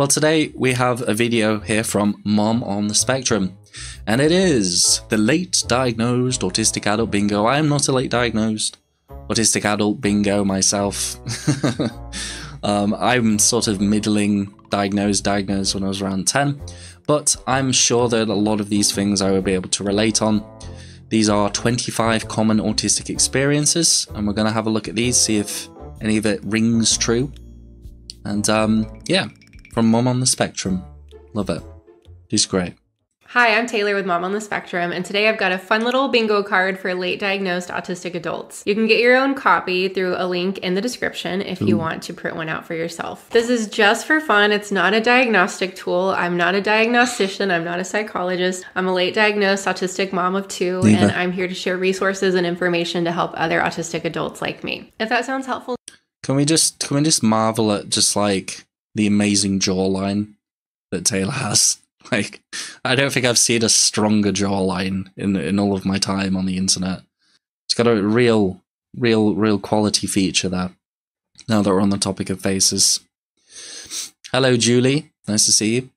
Well, today we have a video here from Mom on the Spectrum, and it is the late diagnosed autistic adult bingo. I am not a late diagnosed autistic adult bingo myself. I'm sort of middling diagnosed when I was around 10, but I'm sure that a lot of these things I will be able to relate on. These are 25 common autistic experiences, and we're going to have a look at these, see if any of it rings true. And yeah, from Mom on the Spectrum. Love it. She's great. Hi, I'm Taylor with Mom on the Spectrum, and today I've got a fun little bingo card for late diagnosed autistic adults. You can get your own copy through a link in the description if you want to print one out for yourself. This is just for fun. It's not a diagnostic tool. I'm not a diagnostician. I'm not a psychologist. I'm a late diagnosed autistic mom of two, and I'm here to share resources and information to help other autistic adults like me. If that sounds helpful. Can we just marvel at just like the amazing jawline that Taylor has? Like, I don't think I've seen a stronger jawline in all of my time on the internet. It's got a real quality feature there. Now that we're on the topic of faces. Hello, Julie. Nice to see you.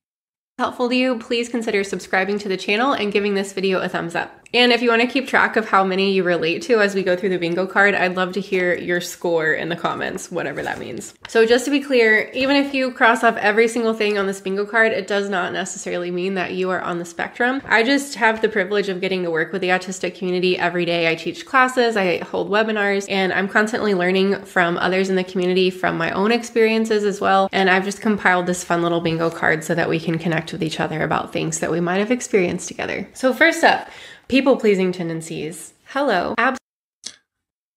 Helpful to you, please consider subscribing to the channel and giving this video a thumbs up. And if you want to keep track of how many you relate to as we go through the bingo card, I'd love to hear your score in the comments, whatever that means. So just to be clear, even if you cross off every single thing on this bingo card, it does not necessarily mean that you are on the spectrum. I just have the privilege of getting to work with the autistic community every day. I teach classes, I hold webinars, and I'm constantly learning from others in the community, from my own experiences as well. And I've just compiled this fun little bingo card so that we can connect with each other about things that we might have experienced together. So first up, people-pleasing tendencies. Hello.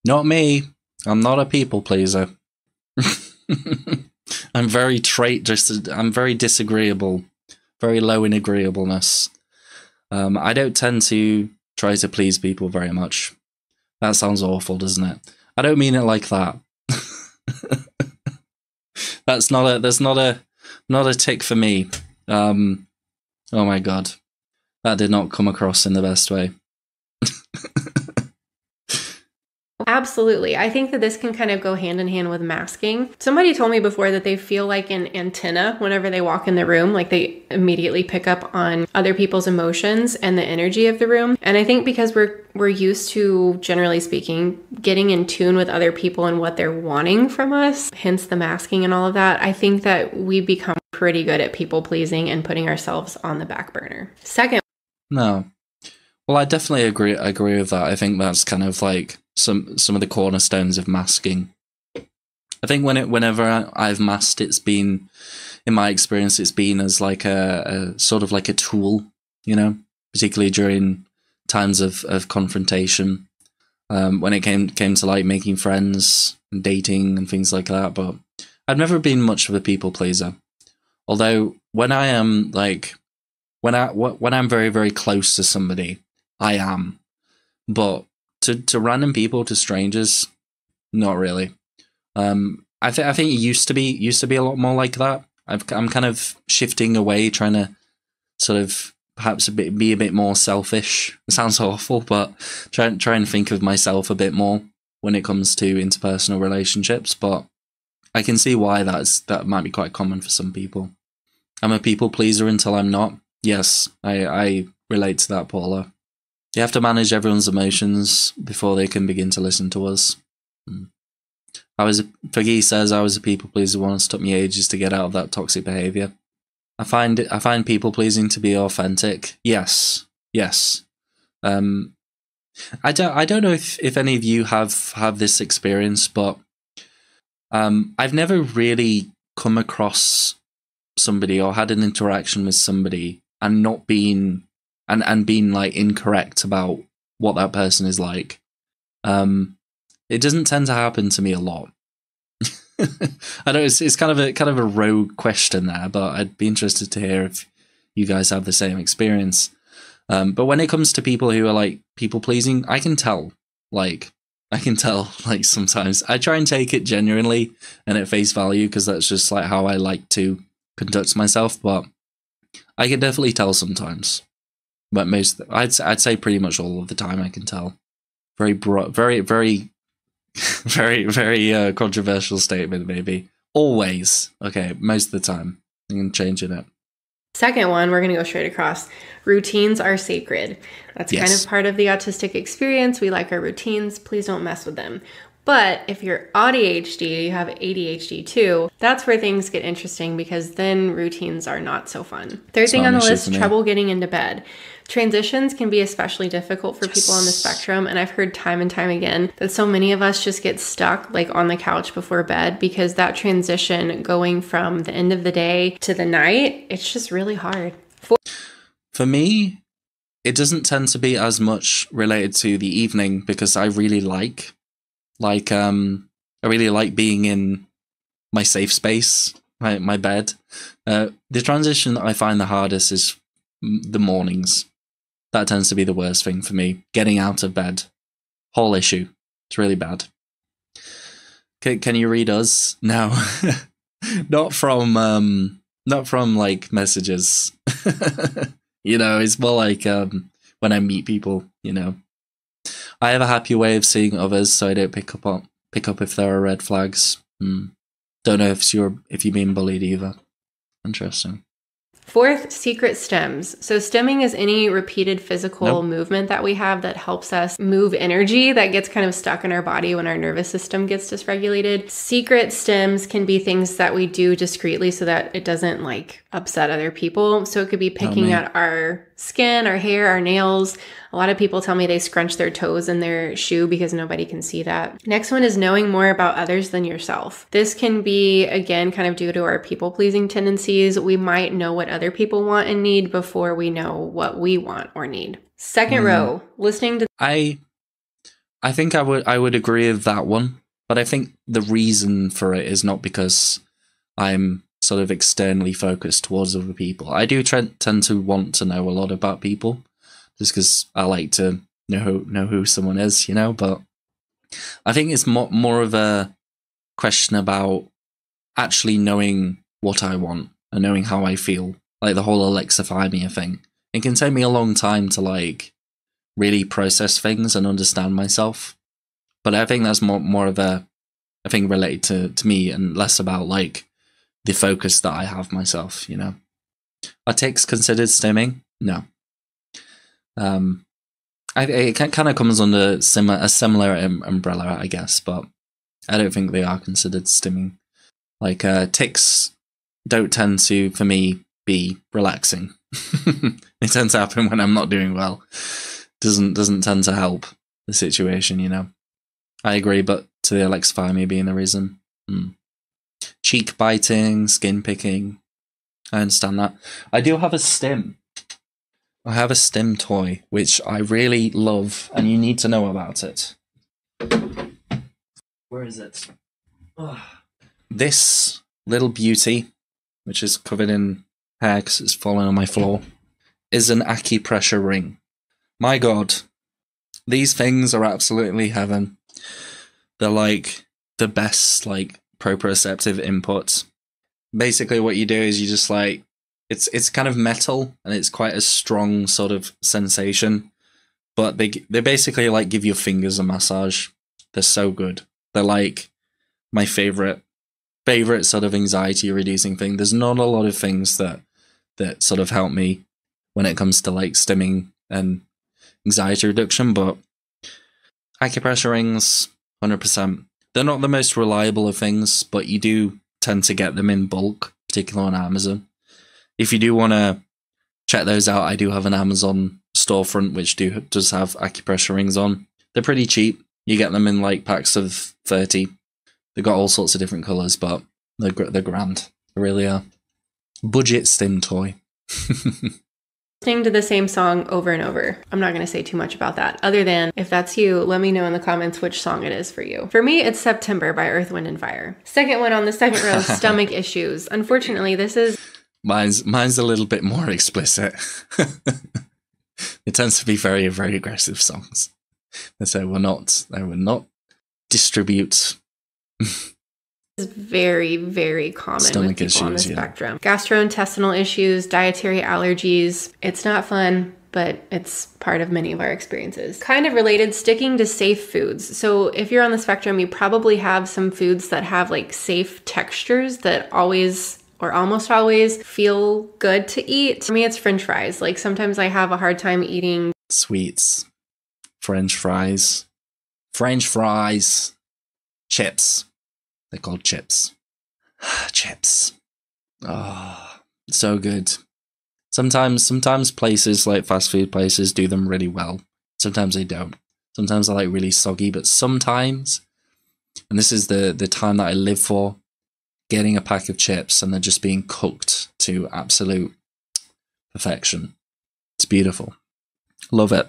Not me. I'm not a people-pleaser. I'm very I'm very disagreeable. Very low in agreeableness. I don't tend to try to please people very much. That sounds awful, doesn't it? I don't mean it like that. That's not a, not a tick for me. Oh my god. That did not come across in the best way. Absolutely. I think that this can kind of go hand in hand with masking. Somebody told me before that they feel like an antenna whenever they walk in the room, like they immediately pick up on other people's emotions and the energy of the room. And I think because we're used to, generally speaking, getting in tune with other people and what they're wanting from us, hence the masking and all of that, I think that we become pretty good at people pleasing and putting ourselves on the back burner. Second. No. Well, I definitely agree with that. I think that's kind of like some of the cornerstones of masking. I think whenever I've masked, it's been, in my experience, it's been as like a sort of like a tool, you know, particularly during times of confrontation, when it came to like making friends and dating and things like that. But I've never been much of a people pleaser. Although when I am like, when I'm very close to somebody, I am, but to random people, to strangers, not really. I think it used to be a lot more like that. I'm kind of shifting away, trying to sort of perhaps be a bit more selfish. It sounds awful, but try and think of myself a bit more when it comes to interpersonal relationships. But I can see why that might be quite common for some people. I'm a people pleaser until I'm not. Yes, I relate to that, Paula. You have to manage everyone's emotions before they can begin to listen to us. Fergie says, I was a people pleaser once. It took me ages to get out of that toxic behaviour. I find people pleasing to be authentic. Yes, yes. I don't know if any of you have this experience, but I've never really come across somebody or had an interaction with somebody and not being and being like incorrect about what that person is like. It doesn't tend to happen to me a lot. I know it's kind of a rogue question there, but I'd be interested to hear if you guys have the same experience. But when it comes to people who are like people pleasing, I can tell sometimes I try and take it genuinely and at face value, because that's just like how I like to conduct myself, but I can definitely tell sometimes. But most, I'd say pretty much all of the time, I can tell. Very controversial statement, maybe. Always. Okay, most of the time. You can change it up. Second one, we're going to go straight across. Routines are sacred. That's kind of part of the autistic experience. We like our routines. Please don't mess with them. But if you're ADHD, you have ADHD too, that's where things get interesting because then routines are not so fun. Third thing on the list, trouble getting into bed. Transitions can be especially difficult for people on the spectrum. And I've heard time and time again that so many of us just get stuck like on the couch before bed because that transition going from the end of the day to the night, it's just really hard. For me, it doesn't tend to be as much related to the evening because I really like being in my safe space, my bed. The transition that I find the hardest is the mornings. That tends to be the worst thing for me. Getting out of bed, whole issue. It's really bad. Can you read us? No, not from like messages. You know, it's more like when I meet people. You know. I have a happy way of seeing others, so I don't pick up if there are red flags. Don't know if you're being bullied either. Interesting. Fourth, secret stems. So stemming is any repeated physical movement that we have that helps us move energy that gets kind of stuck in our body when our nervous system gets dysregulated. Secret stems can be things that we do discreetly so that it doesn't like upset other people. So it could be picking at our skin, our hair, our nails. A lot of people tell me they scrunch their toes in their shoe because nobody can see that. Next one is knowing more about others than yourself. This can be, again, kind of due to our people-pleasing tendencies. We might know what other people want and need before we know what we want or need. Second row, listening to... I think I would agree with that one, but I think the reason for it is not because I'm sort of externally focused towards other people. I do tend to want to know a lot about people, just because I like to know who someone is, you know. But I think it's more of a question about actually knowing what I want and knowing how I feel. Like the whole Alexify me thing. It can take me a long time to like really process things and understand myself. But I think that's more of a thing related to me and less about like the focus that I have myself, you know. Are ticks considered stimming? No. It kind of comes under a similar umbrella, I guess, but I don't think they are considered stimming. Like tics don't tend to, for me, be relaxing. It tends to happen when I'm not doing well. Doesn't tend to help the situation, you know. I agree, but to the Alexify me being the reason. Cheek biting, skin picking. I understand that. I do have a stim. I have a stim toy, which I really love, and you need to know about it. Where is it? Ugh. This little beauty, which is covered in hair because it's fallen on my floor, is an acupressure ring. My God, these things are absolutely heaven. They're like the best like proprioceptive inputs. Basically what you do is you just like, It's kind of metal and it's quite a strong sort of sensation, but they basically like give your fingers a massage. They're so good. They're like my favorite sort of anxiety reducing thing. There's not a lot of things that sort of help me when it comes to like stimming and anxiety reduction, but acupressure rings, 100%. They're not the most reliable of things, but you do tend to get them in bulk, particularly on Amazon. If you do want to check those out, I do have an Amazon storefront which does have acupressure rings on. They're pretty cheap. You get them in like packs of 30. They've got all sorts of different colours, but they're grand. They really are. Budget stim toy. Listening to the same song over and over. I'm not going to say too much about that. Other than, if that's you, let me know in the comments which song it is for you. For me, it's September by Earth, Wind and Fire. Second one on the second row, stomach issues. Unfortunately, this is... Mine's a little bit more explicit. It tends to be very, very aggressive songs. And so they will not distribute. It's very, very common stomach with people issues, on the spectrum. Gastrointestinal issues, dietary allergies. It's not fun, but it's part of many of our experiences. Kind of related, sticking to safe foods. So if you're on the spectrum, you probably have some foods that have like safe textures that always or almost always feel good to eat. For me, it's French fries. Like sometimes I have a hard time eating sweets, French fries, chips. They're called chips. Chips. Oh, so good. Sometimes places like fast food places do them really well. Sometimes they don't. Sometimes they're like really soggy, but sometimes, and this is the time that I live for, getting a pack of chips and they're just being cooked to absolute perfection. It's beautiful. Love it.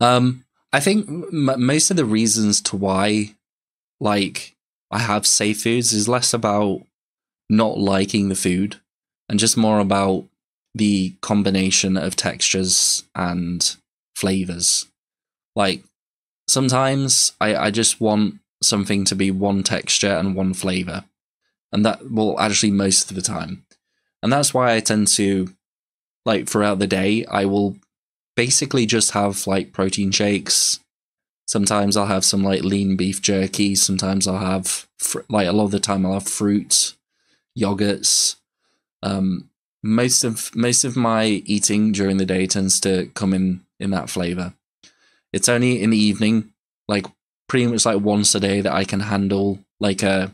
I think most of the reasons to why, like, I have safe foods is less about not liking the food and just more about the combination of textures and flavors. Like, sometimes I just want something to be one texture and one flavor. And that, well, actually most of the time. And that's why I tend to, like, throughout the day, I will basically just have, like, protein shakes. Sometimes I'll have some, like, lean beef jerky. Sometimes I'll have, like, a lot of the time I'll have fruit, yogurts. Most of my eating during the day tends to come in that flavor. It's only in the evening, like, pretty much, like, once a day that I can handle, like, a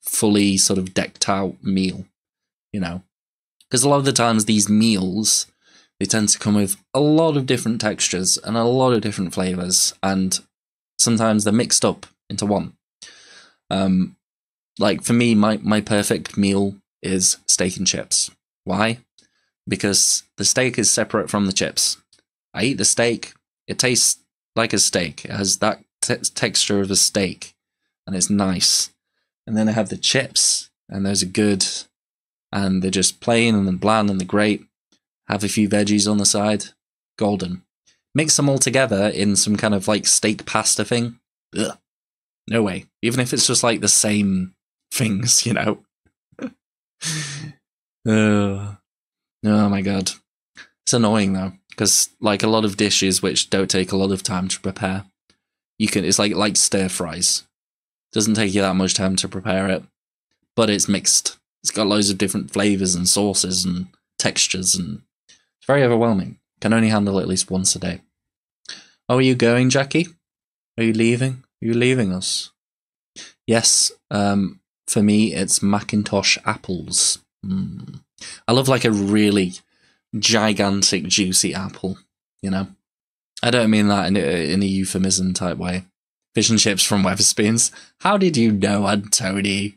fully sort of decked out meal, you know, because a lot of the times these meals, they tend to come with a lot of different textures and a lot of different flavors, and sometimes they're mixed up into one. Like for me, my perfect meal is steak and chips. Why? Because the steak is separate from the chips. I eat the steak, it tastes like a steak, it has that texture of a steak, and it's nice. And then I have the chips, and those are good, and they're just plain and then bland and they're great. Have a few veggies on the side, golden. Mix them all together in some kind of like steak pasta thing. Ugh. No way. Even if it's just like the same things, you know. Oh my god, it's annoying though, because like a lot of dishes which don't take a lot of time to prepare, you can. It's like stir fries. Doesn't take you that much time to prepare it, but it's mixed. It's got loads of different flavors and sauces and textures, and it's very overwhelming. Can only handle it at least once a day. Oh, are you going, Jackie? Are you leaving? Are you leaving us? Yes. For me, it's Macintosh apples. I love like a really gigantic, juicy apple. You know, I don't mean that in a euphemism type way. Fish and chips from Wetherspoons. How did you know, Antonio?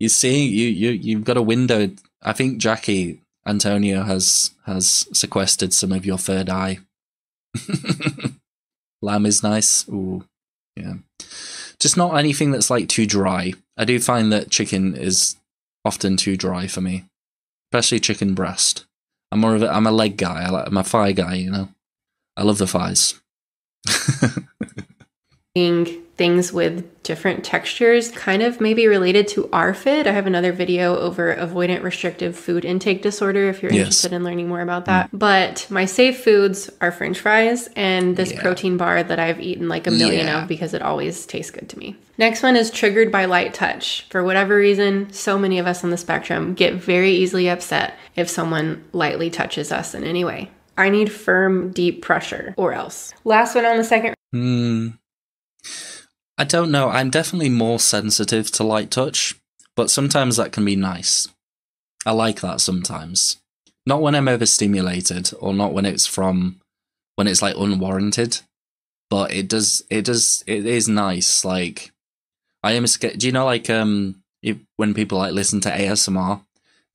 You see, you've got a window. I think Jackie, Antonio has sequestered some of your third eye. Lamb is nice. Ooh, yeah. Just not anything that's like too dry. I do find that chicken is often too dry for me, especially chicken breast. I'm a leg guy. I'm a thigh guy. You know, I love the thighs. Eating things with different textures, kind of maybe related to ARFID. I have another video over avoidant restrictive food intake disorder if you're interested in learning more about that. But my safe foods are French fries and this protein bar that I've eaten like a million of because it always tastes good to me. Next one is triggered by light touch. For whatever reason, so many of us on the spectrum get very easily upset if someone lightly touches us in any way. I need firm, deep pressure, or else. Last one on the second. I don't know. I'm definitely more sensitive to light touch, but sometimes that can be nice. I like that sometimes. Not when I'm overstimulated, or not when it's like unwarranted. But it is nice. Like, I am scared. Do you know, like, when people like listen to ASMR,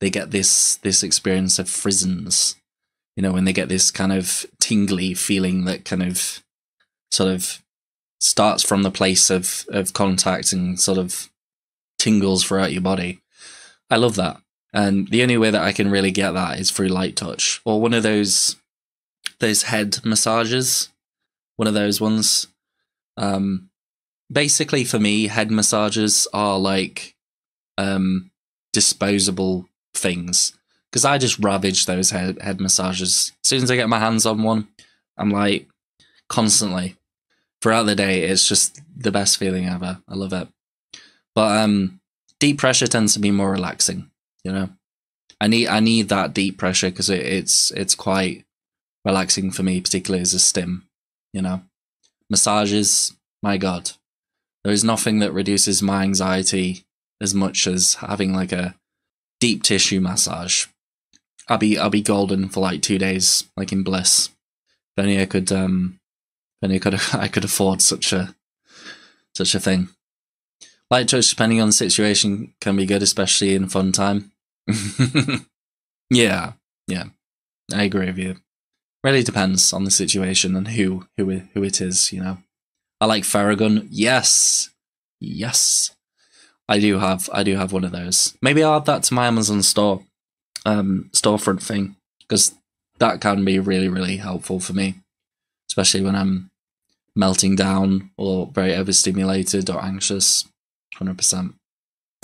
they get this experience of frizzins. You know, when they get this kind of tingly feeling that kind of sort of starts from the place of contact and sort of tingles throughout your body. I love that. And the only way that I can really get that is through light touch or one of those head massages, one of those ones. Basically for me, head massages are like disposable things. Because I just ravage those head massages. As soon as I get my hands on one, I'm like, constantly. Throughout the day, it's just the best feeling ever. I love it. But deep pressure tends to be more relaxing, you know. I need that deep pressure because it's quite relaxing for me, particularly as a stim, you know. Massages, my God, there is nothing that reduces my anxiety as much as having like a deep tissue massage. I'll be golden for like 2 days, like in bliss. If only I could, I could afford such a thing. Light touch, depending on the situation, can be good, especially in fun time. Yeah, I agree with you. Really depends on the situation and who it is, you know. I like Theragun. Yes. I do have one of those. Maybe I'll add that to my Amazon store, storefront thing, because that can be really, really helpful for me, especially when I'm melting down or very overstimulated or anxious. 100%.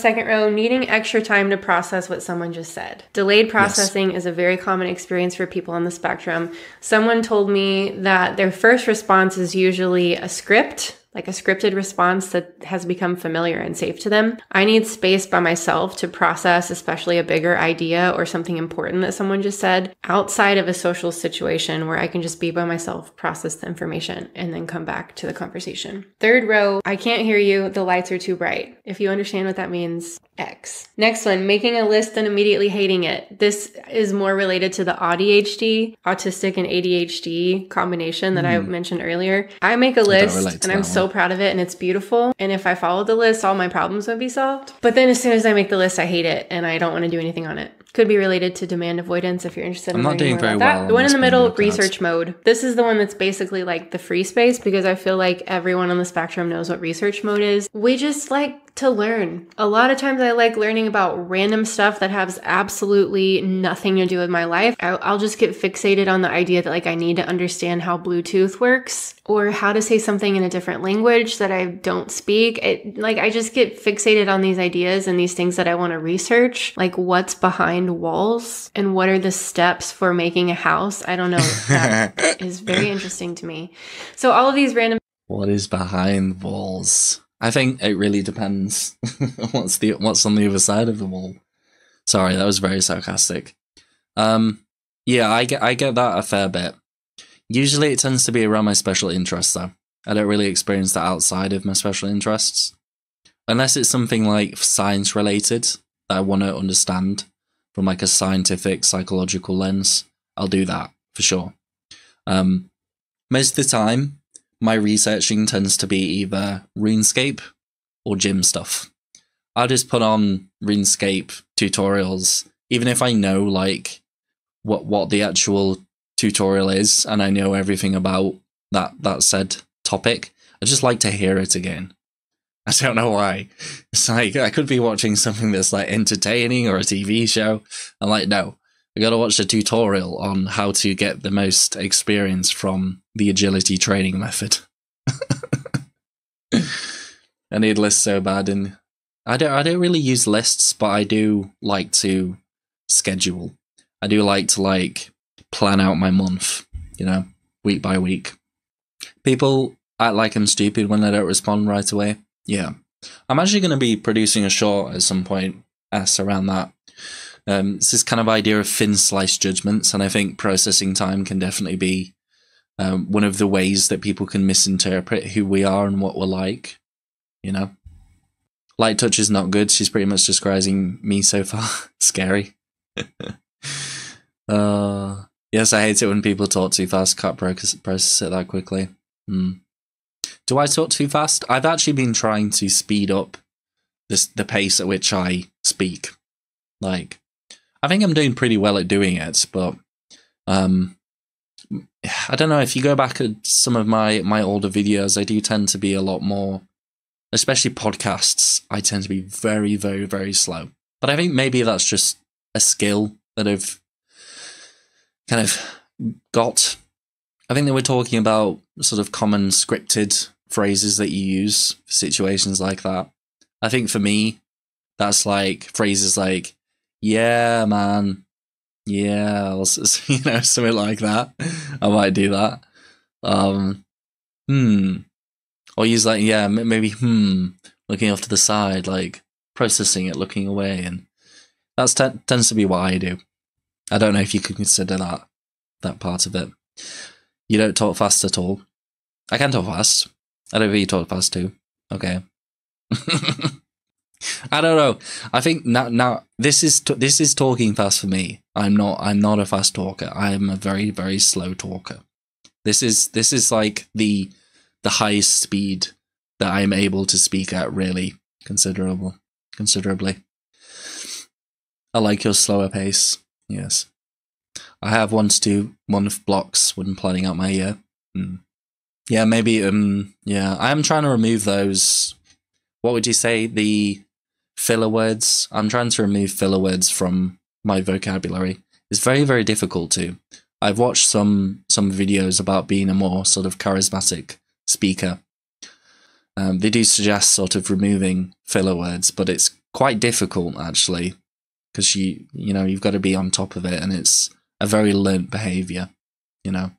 Second row, needing extra time to process what someone just said. Delayed processing is a very common experience for people on the spectrum. Someone told me that their first response is usually a script, like a scripted response that has become familiar and safe to them. I need space by myself to process, especially a bigger idea or something important that someone just said, outside of a social situation where I can just be by myself, process the information, and then come back to the conversation. Third row, I can't hear you. The lights are too bright. If you understand what that means, X. Next one, making a list and immediately hating it. This is more related to the ADHD, autistic and ADHD combination that I mentioned earlier. I make a list and I'm so proud of it and it's beautiful. And if I followed the list, all my problems would be solved. But then as soon as I make the list, I hate it and I don't want to do anything on it. Could be related to demand avoidance if you're interested. I'm not doing very well. The one in the middle, research mode. This is the one that's basically like the free space, because I feel like everyone on the spectrum knows what research mode is. We just like to learn. A lot of times I like learning about random stuff that has absolutely nothing to do with my life. I'll just get fixated on the idea that like I need to understand how Bluetooth works or how to say something in a different language that I don't speak. I just get fixated on these ideas and these things that I want to research, like what's behind walls and what are the steps for making a house. I don't know. That is very interesting to me. So all of these random. What is behind walls? I think it really depends. What's on the other side of the wall? Sorry, that was very sarcastic. Yeah, I get that a fair bit. Usually, it tends to be around my special interests, though. I don't really experience that outside of my special interests, unless it's something like science related that I want to understand from like a scientific, psychological lens. I'll do that for sure. Most of the time, my researching tends to be either RuneScape or gym stuff. I'll just put on RuneScape tutorials, even if I know like what the actual tutorial is and I know everything about that said topic. I just like to hear it again. I don't know why. It's like, I could be watching something that's like entertaining or a TV show. I'm like, no, I gotta watch a tutorial on how to get the most experience from the agility training method. I need lists so bad, and I don't really use lists, but I do like to schedule. I do like to like plan out my month, you know, week by week. People act like I'm stupid when I don't respond right away. Yeah, I'm actually going to be producing a short at some point around that. It's this kind of idea of thin slice judgments, and I think processing time can definitely be one of the ways that people can misinterpret who we are and what we're like, you know. Light touch is not good. She's pretty much describing me so far. Scary. Yes, I hate it when people talk too fast. Can't process it that quickly. Do I talk too fast? I've actually been trying to speed up the pace at which I speak. Like, I think I'm doing pretty well at doing it, but I don't know. If you go back at some of my older videos, I do tend to be a lot more, especially podcasts, I tend to be very, very, very slow. But I think maybe that's just a skill that I've kind of got. I think they were talking about sort of common scripted phrases that you use for situations like that. I think for me, that's like phrases like, yeah, man, yeah, or, you know, something like that. I might do that. Or use like, yeah, maybe, looking off to the side, like, processing it, looking away, and that tends to be what I do. I don't know if you could consider that part of it. You don't talk fast at all. I can talk fast. I don't think you talk fast too. Okay. I don't know. I think now this is talking fast for me. I'm not a fast talker. I'm a very, very slow talker. This is like the highest speed that I'm able to speak at, really, considerably. I like your slower pace. Yes. I have 1 to 2 month blocks when planning out my year. Mm. Yeah, maybe yeah, I am trying to remove those. What would you say, the filler words? I'm trying to remove filler words from my vocabulary. It's very, very difficult to. I've watched some videos about being a more sort of charismatic speaker. They do suggest sort of removing filler words, but it's quite difficult actually, because you've got to be on top of it, and it's a very learnt behavior, you know.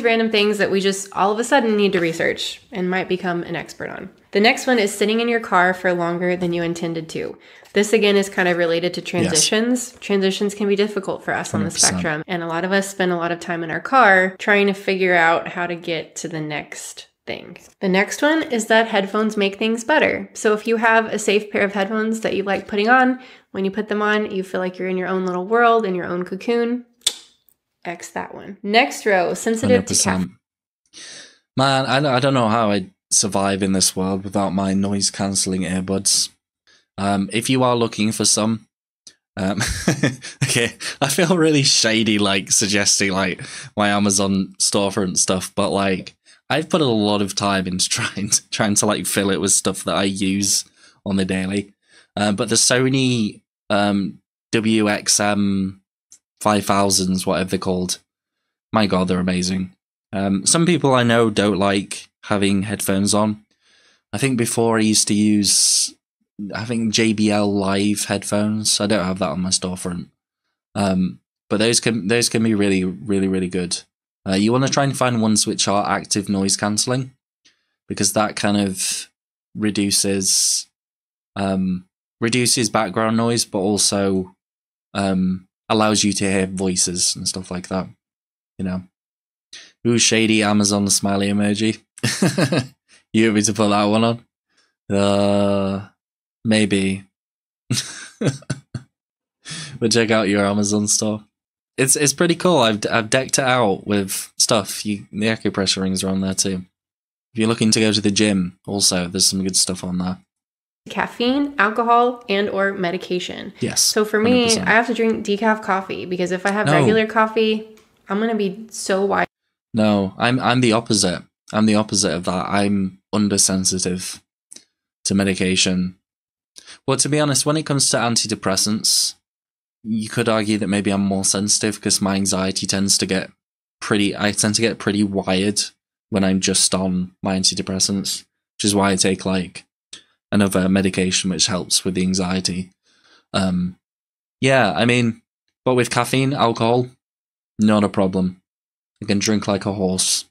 Random things that we just all of a sudden need to research and might become an expert on. The next one is sitting in your car for longer than you intended to. This again is kind of related to transitions. Yes. Transitions can be difficult for us 100%. On the spectrum, and a lot of us spend a lot of time in our car trying to figure out how to get to the next thing. The next one is that headphones make things better. So if you have a safe pair of headphones that you like putting on, when you put them on, you feel like you're in your own little world, in your own cocoon. X that one. Next row, sensitive 100%. To caffeine. Man, I don't know how I survive in this world without my noise cancelling earbuds. If you are looking for some, okay, I feel really shady, like suggesting like my Amazon storefront stuff, but like I've put a lot of time into trying to like fill it with stuff that I use on the daily. But the Sony WXM5000s, whatever they're called. My God, they're amazing. Some people I know don't like having headphones on. I think before I used to use, I think JBL live headphones. I don't have that on my storefront. But those can be really, really, really good. You want to try and find ones which are active noise cancelling, because that kind of reduces background noise, but also allows you to hear voices and stuff like that, you know. Ooh, shady Amazon smiley emoji. You want me to put that one on? Maybe. But check out your Amazon store. It's pretty cool. I've decked it out with stuff. The acupressure rings are on there too. If you're looking to go to the gym, also there's some good stuff on there. Caffeine, alcohol, and or medication. Yes. So for me, 100%. I have to drink decaf coffee, because if I have regular coffee, I'm gonna be so wired. No, I'm the opposite. I'm the opposite of that. I'm undersensitive to medication. Well, to be honest, when it comes to antidepressants, you could argue that maybe I'm more sensitive, because my anxiety tends to get pretty wired when I'm just on my antidepressants, which is why I take like another medication which helps with the anxiety. Yeah, I mean, but with caffeine, alcohol, not a problem. I can drink like a horse.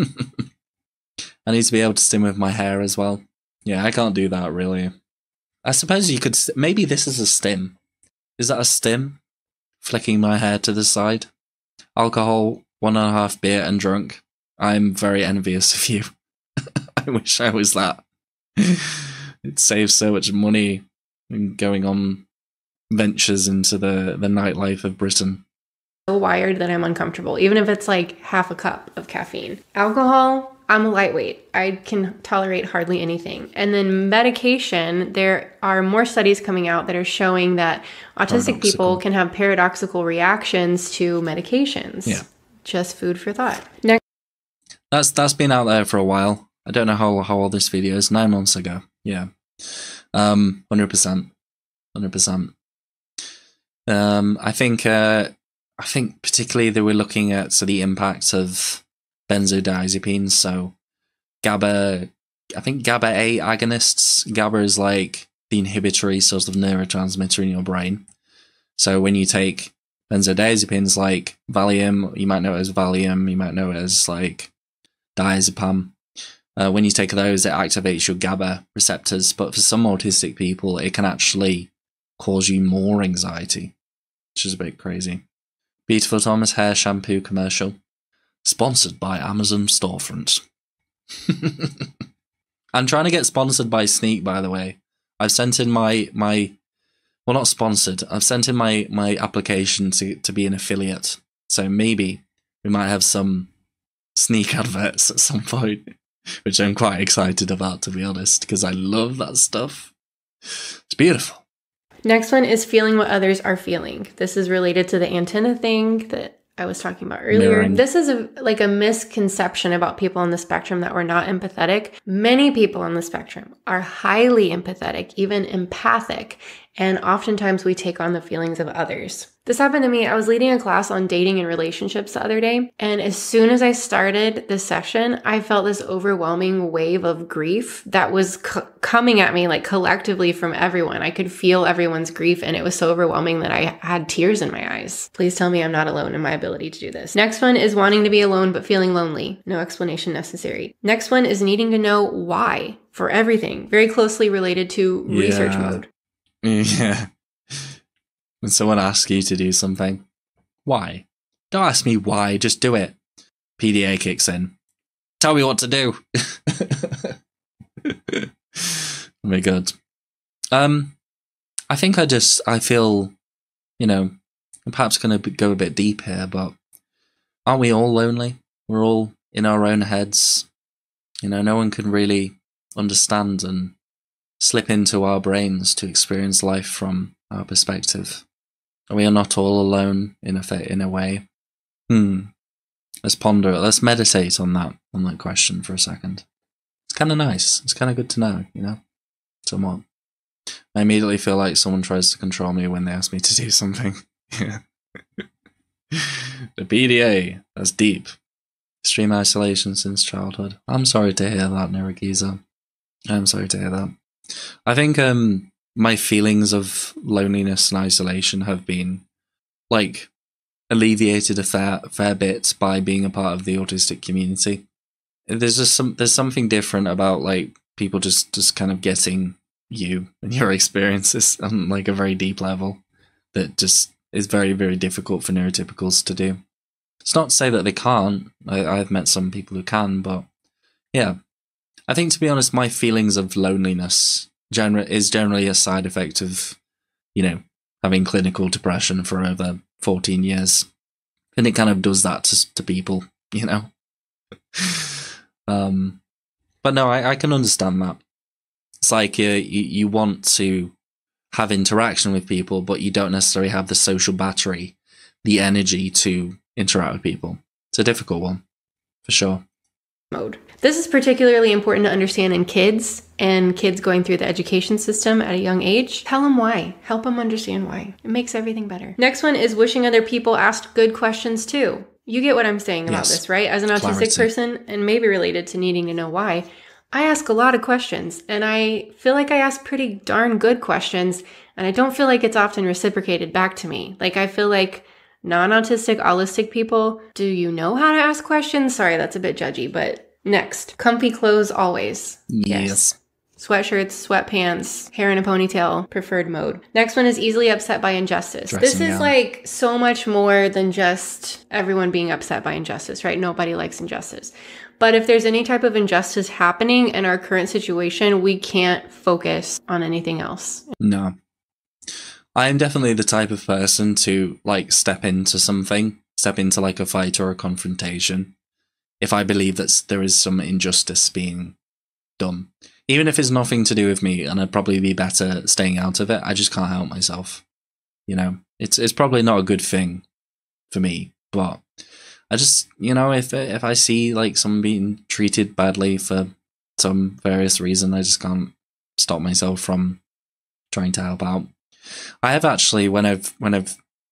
I need to be able to stim with my hair as well. Yeah, I can't do that really. I suppose you could, maybe this is a stim. Is that a stim? Flicking my hair to the side. Alcohol, 1.5 beer and drunk. I'm very envious of you. I wish I was that. It saves so much money in going on ventures into the nightlife of Britain. So wired that I'm uncomfortable, even if it's like half a cup of caffeine. Alcohol, I'm a lightweight. I can tolerate hardly anything. And then medication, there are more studies coming out that are showing that autistic people can have paradoxical reactions to medications. Yeah. Just food for thought. Next. That's been out there for a while. I don't know how old this video is. 9 months ago. Yeah. 100%. 100%. I think particularly they were looking at the impacts of benzodiazepines. So GABA, I think GABA-A agonists. GABA is like the inhibitory sort of neurotransmitter in your brain. So when you take benzodiazepines like Valium, you might know it as Valium, you might know it as like diazepam. When you take those, it activates your GABA receptors, but for some autistic people, it can actually cause you more anxiety, which is a bit crazy. Beautiful Thomas hair shampoo commercial, sponsored by Amazon storefronts. I'm trying to get sponsored by Sneak, by the way. I've sent in my well, not sponsored. I've sent in my application to be an affiliate. So maybe we might have some Sneak adverts at some point, which I'm quite excited about, to be honest, because I love that stuff. It's beautiful. Next one is feeling what others are feeling. This is related to the antenna thing that I was talking about earlier. Mirroring. This is like a misconception about people on the spectrum that we're not empathetic. Many people on the spectrum are highly empathetic, even empathic, and oftentimes we take on the feelings of others. This happened to me. I was leading a class on dating and relationships the other day, and as soon as I started this session, I felt this overwhelming wave of grief that was coming at me like collectively from everyone. I could feel everyone's grief, and it was so overwhelming that I had tears in my eyes. Please tell me I'm not alone in my ability to do this. Next one is wanting to be alone but feeling lonely. No explanation necessary. Next one is needing to know why for everything. Very closely related to research mode. Yeah. When someone asks you to do something, why? Don't ask me why, just do it. PDA kicks in. Tell me what to do. Oh my god. I think I feel, you know, I'm perhaps going to go a bit deep here, but aren't we all lonely? We're all in our own heads. You know, no one can really understand and slip into our brains to experience life from our perspective. We are not all alone in a way. Let's ponder it. Let's meditate on that question for a second. It's kind of nice. It's kind of good to know, you know, somewhat. I immediately feel like someone tries to control me when they ask me to do something. Yeah. The PDA. That's deep. Extreme isolation since childhood. I'm sorry to hear that, Niragiza. I'm sorry to hear that. I think my feelings of loneliness and isolation have been, like, alleviated a fair bit by being a part of the autistic community. There's just there's something different about, like, people just kind of getting you and your experiences on, like, a very deep level that just is very, very difficult for neurotypicals to do. It's not to say that they can't. I've met some people who can, but, yeah. I think, to be honest, my feelings of loneliness is generally a side effect of, you know, having clinical depression for over 14 years. And it kind of does that to people, you know. But no, I can understand that. It's like you want to have interaction with people, but you don't necessarily have the social battery, the energy to interact with people. It's a difficult one, for sure. Mode. This is particularly important to understand in kids and kids going through the education system at a young age. Tell them why. Help them understand why. It makes everything better. Next one is wishing other people asked good questions too. You get what I'm saying about this, right? As an autistic person, and maybe related to needing to know why, I ask a lot of questions, and I feel like I ask pretty darn good questions, and I don't feel like it's often reciprocated back to me. Like, I feel like non-autistic, allistic people, do you know how to ask questions? Sorry, that's a bit judgy, but next. Comfy clothes always. Yes. Sweatshirts, sweatpants, hair in a ponytail, preferred mode. Next one is easily upset by injustice. Dressing this is like so much more than just everyone being upset by injustice, right? Nobody likes injustice. But if there's any type of injustice happening in our current situation, we can't focus on anything else. No. I am definitely the type of person to, like, step into like a fight or a confrontation if I believe that there is some injustice being done. Even if it's nothing to do with me, and I'd probably be better staying out of it, I just can't help myself. You know, it's probably not a good thing for me, but I just, you know, if I see, like, someone being treated badly for some various reason, I just can't stop myself from trying to help out. I have actually, when I've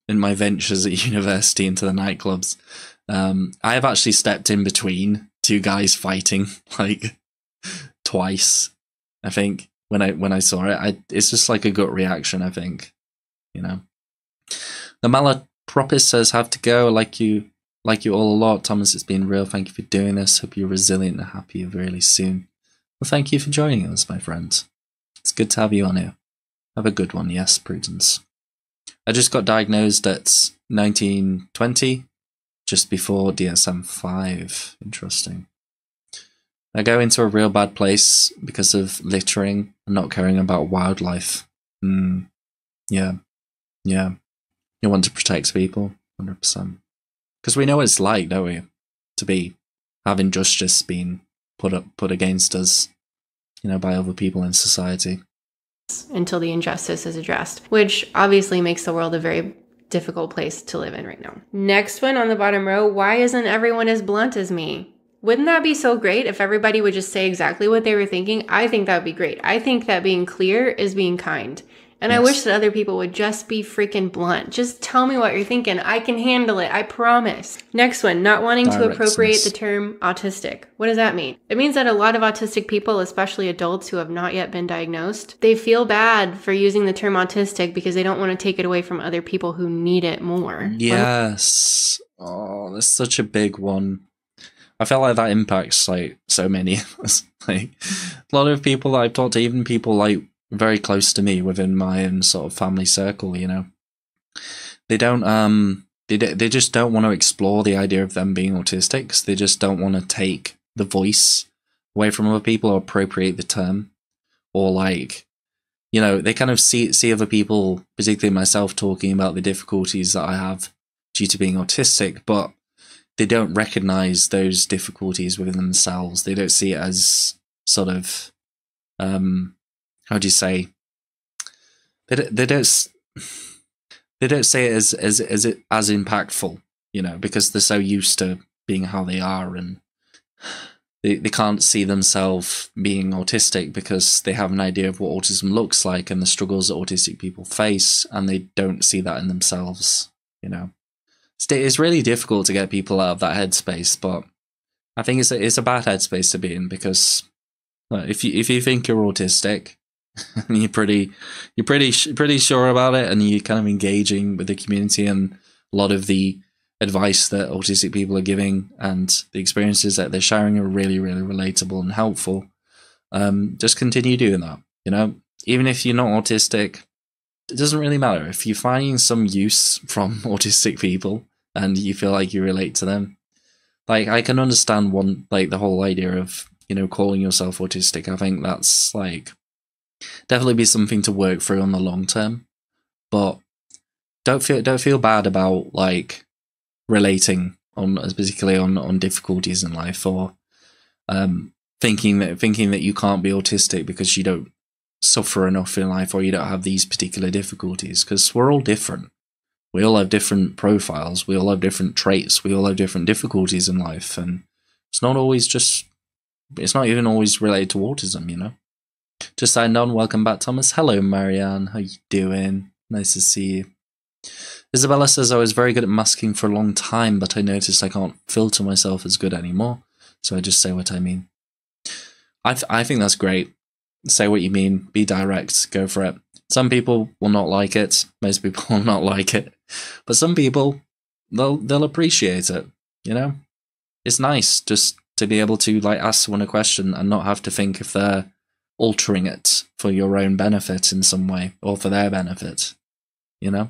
in my ventures at university into the nightclubs, I have actually stepped in between two guys fighting, like, twice. I think when I saw it, it's just like a gut reaction. I think, you know, the malapropos says have to go like you Like you all a lot, Thomas, it's been real. Thank you for doing this. Hope you're resilient and happy really soon. Well, thank you for joining us, my friend. It's good to have you on here. Have a good one. Yes, Prudence. I just got diagnosed at 1920, just before DSM-5. Interesting. I go into a real bad place because of littering and not caring about wildlife. Yeah. Yeah. You want to protect people, 100%. Because we know what it's like, don't we? To be having justice being put against us, you know, by other people in society. Until the injustice is addressed, which obviously makes the world a very difficult place to live in right now. Next one on the bottom row, why isn't everyone as blunt as me? Wouldn't that be so great if everybody would just say exactly what they were thinking? I think that would be great. I think that being clear is being kind. And yes. I wish that other people would just be freaking blunt. Just tell me what you're thinking. I can handle it. I promise. Next one, not wanting to appropriate the term autistic. What does that mean? It means that a lot of autistic people, especially adults who have not yet been diagnosed, they feel bad for using the term autistic because they don't want to take it away from other people who need it more. Yes. Oh, that's such a big one. I feel like that impacts like so many of us. Like a lot of people that I've talked to, even people like very close to me within my own sort of family circle, you know, they don't they just don't want to explore the idea of them being autistic because they just don't want to take the voice away from other people or appropriate the term, or like, you know, they kind of see other people, particularly myself, talking about the difficulties that I have due to being autistic, but they don't recognize those difficulties within themselves. They don't see it as sort of how do you say? They don't say it as impactful, you know, because they're so used to being how they are, and they can't see themselves being autistic because they have an idea of what autism looks like and the struggles that autistic people face, and they don't see that in themselves, you know. It's really difficult to get people out of that headspace, but I think it's a bad headspace to be in, because if you think you're autistic, and you're pretty sure about it, and you're kind of engaging with the community and a lot of the advice that autistic people are giving and the experiences that they're sharing are really, really relatable and helpful, just continue doing that. You know, even if you're not autistic, it doesn't really matter. If you're finding some use from autistic people and you feel like you relate to them, like I can understand like the whole idea of, you know, calling yourself autistic. I think that's like definitely be something to work through on the long term, but don't feel bad about like relating on, particularly on difficulties in life, or thinking that you can't be autistic because you don't suffer enough in life or you don't have these particular difficulties, because we're all different. We all have different profiles. We all have different traits. We all have different difficulties in life, and it's not even always related to autism, you know. Just signed on. Welcome back, Thomas. Hello, Marianne. How you doing? Nice to see you. Isabella says, I was very good at masking for a long time, but I noticed I can't filter myself as good anymore, so I just say what I mean. I think that's great. Say what you mean. Be direct. Go for it. Some people will not like it. Most people will not like it. But some people, they'll appreciate it, you know. It's nice just to be able to like ask someone a question and not have to think if they're altering it for your own benefit in some way, or for their benefit, you know?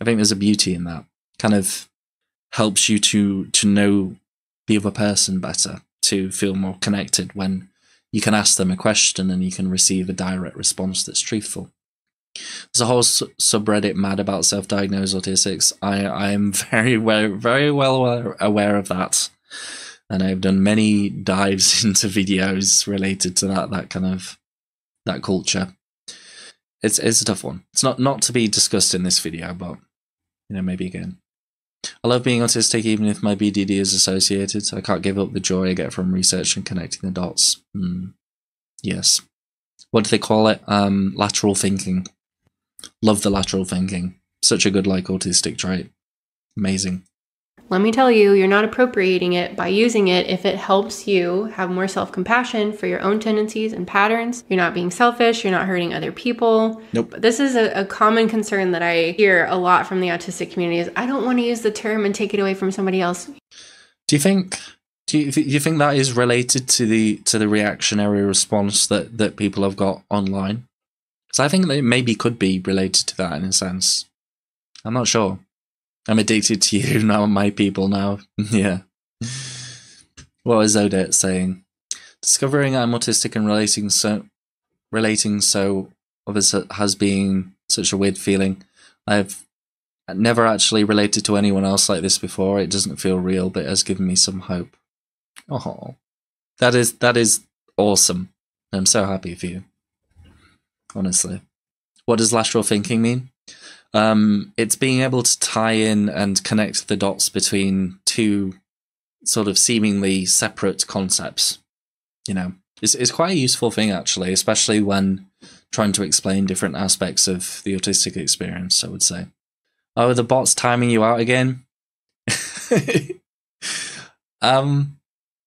I think there's a beauty in that. Kind of helps you to know the other person better, to feel more connected when you can ask them a question and you can receive a direct response that's truthful. There's a whole subreddit mad about self-diagnosed autistics. I am very well aware of that. And I've done many dives into videos related to that kind of that culture. It's a tough one. It's not to be discussed in this video, but you know, maybe again. I love being autistic, even if my BDD is associated. I can't give up the joy I get from research and connecting the dots. Yes. What do they call it? Lateral thinking. Love the lateral thinking. Such a good like autistic trait. Amazing. let me tell you, you're not appropriating it by using it if it helps you have more self-compassion for your own tendencies and patterns. You're not being selfish. You're not hurting other people. Nope. This is a common concern that I hear a lot from the autistic community is, I don't want to use the term and take it away from somebody else. Do you think that is related to the reactionary response that people have got online? Because I think that it maybe could be related to that in a sense. I'm not sure. I'm addicted to you now, my people now. Yeah. What is Odette saying? Discovering I'm autistic and relating so others has been such a weird feeling. I've never actually related to anyone else like this before. It doesn't feel real, but it has given me some hope. Oh, that is awesome. I'm so happy for you. Honestly. What does lateral thinking mean? It's being able to tie in and connect the dots between two sort of seemingly separate concepts. You know, it's quite a useful thing, actually, especially when trying to explain different aspects of the autistic experience, I would say. Oh, the bot's timing you out again?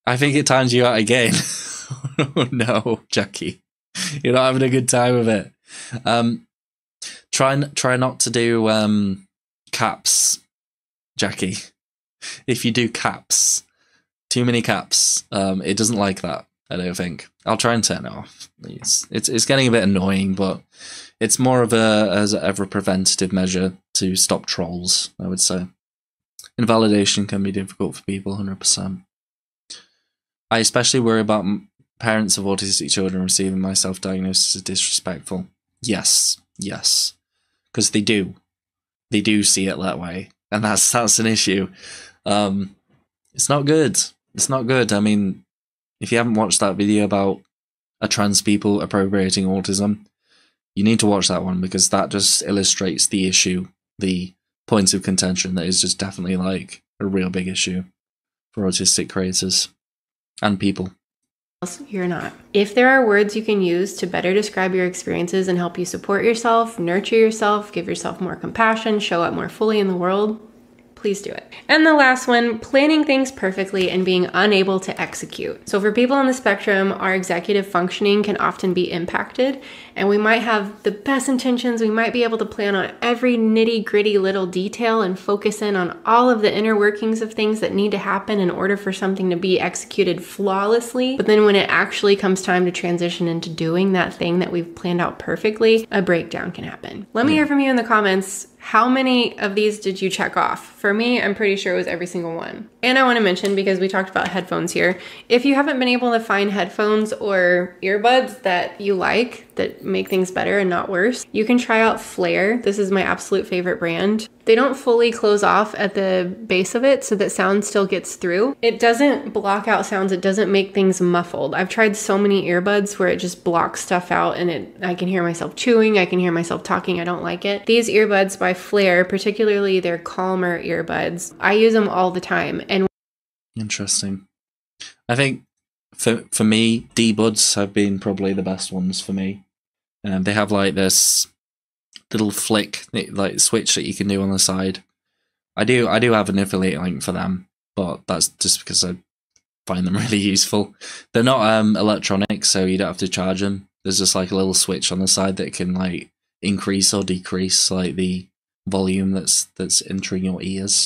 I think it times you out again. Oh, no, Jackie. You're not having a good time with it. Try not to do caps, Jackie. If you do caps, too many caps, it doesn't like that, I don't think. I'll try and turn it off. It's getting a bit annoying, but it's more of a preventative measure to stop trolls, I would say. Invalidation can be difficult for people, 100%. I especially worry about parents of autistic children receiving my self-diagnosis as disrespectful. Yes. Because they do see it that way, and that's an issue. It's not good. It's not good. I mean, if you haven't watched that video about trans people appropriating autism, you need to watch that one, because that just illustrates the issue, the points of contention that is just definitely like a real big issue for autistic creators and people. You're not. If there are words you can use to better describe your experiences and help you support yourself, nurture yourself, give yourself more compassion, show up more fully in the world, please do it. And the last one, planning things perfectly and being unable to execute. So for people on the spectrum, our executive functioning can often be impacted, and we might have the best intentions. We might be able to plan on every nitty-gritty little detail and focus in on all of the inner workings of things that need to happen in order for something to be executed flawlessly. But then when it actually comes time to transition into doing that thing that we've planned out perfectly, a breakdown can happen. Let me hear from you in the comments. How many of these did you check off? For me, I'm pretty sure it was every single one. And I want to mention, because we talked about headphones here, if you haven't been able to find headphones or earbuds that you like, that make things better and not worse, you can try out Flare. This is my absolute favorite brand. They don't fully close off at the base of it so that sound still gets through. It doesn't block out sounds. It doesn't make things muffled. I've tried so many earbuds where it just blocks stuff out, and I can hear myself chewing. I can hear myself talking. I don't like it. These earbuds by Flare, particularly their calmer earbuds, I use them all the time. And interesting. I think for me, D-buds have been probably the best ones for me. They have like this little flick, like switch that you can do on the side. I do have an affiliate link for them, but that's just because I find them really useful. They're not electronic, so you don't have to charge them. There's just like a little switch on the side that can like increase or decrease like the volume that's entering your ears.